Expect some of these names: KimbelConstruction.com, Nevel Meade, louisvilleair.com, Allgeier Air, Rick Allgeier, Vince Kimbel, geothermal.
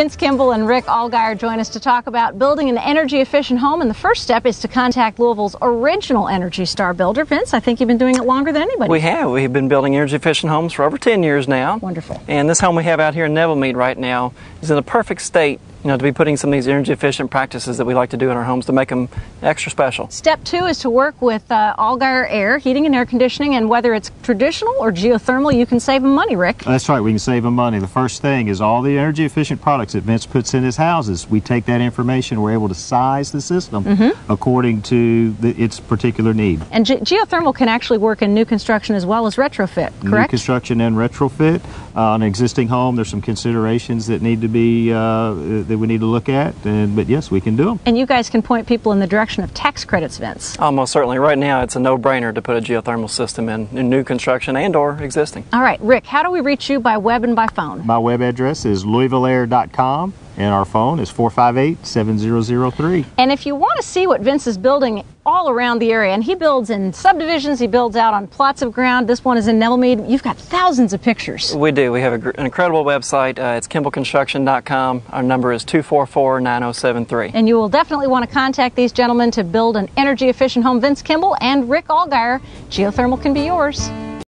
Vince Kimbel and Rick Allgeier join us to talk about building an energy-efficient home, and the first step is to contact Louisville's original Energy Star builder. Vince, I think you've been doing it longer than anybody. We have. We've been building energy-efficient homes for over 10 years now. Wonderful. And this home we have out here in Nevel Meade right now is in a perfect state, you know, to be putting some of these energy-efficient practices that we like to do in our homes to make them extra special. Step two is to work with Allgeier Air, heating and air conditioning, and whether it's traditional or geothermal, you can save them money, Rick. That's right, we can save them money. The first thing is all the energy-efficient products that Vince puts in his houses, we take that information, we're able to size the system according to its particular need. And geothermal can actually work in new construction as well as retrofit, correct? New construction and retrofit. On an existing home, there's some considerations that need to be that we need to look at, but yes, we can do them. And you guys can point people in the direction of tax credits, Vince. Almost certainly. Right now, it's a no-brainer to put a geothermal system in new construction and or existing. All right, Rick, how do we reach you by web and by phone? My web address is louisvilleair.com, and our phone is 458-7003. And if you want to see what Vince is building all around the area, and he builds in subdivisions, he builds out on plots of ground. This one is in Nevel Meade. You've got thousands of pictures. We do. We have an incredible website. It's KimbelConstruction.com. Our number is 244-9073. And you will definitely want to contact these gentlemen to build an energy-efficient home. Vince Kimbel and Rick Allgeier. Geothermal can be yours.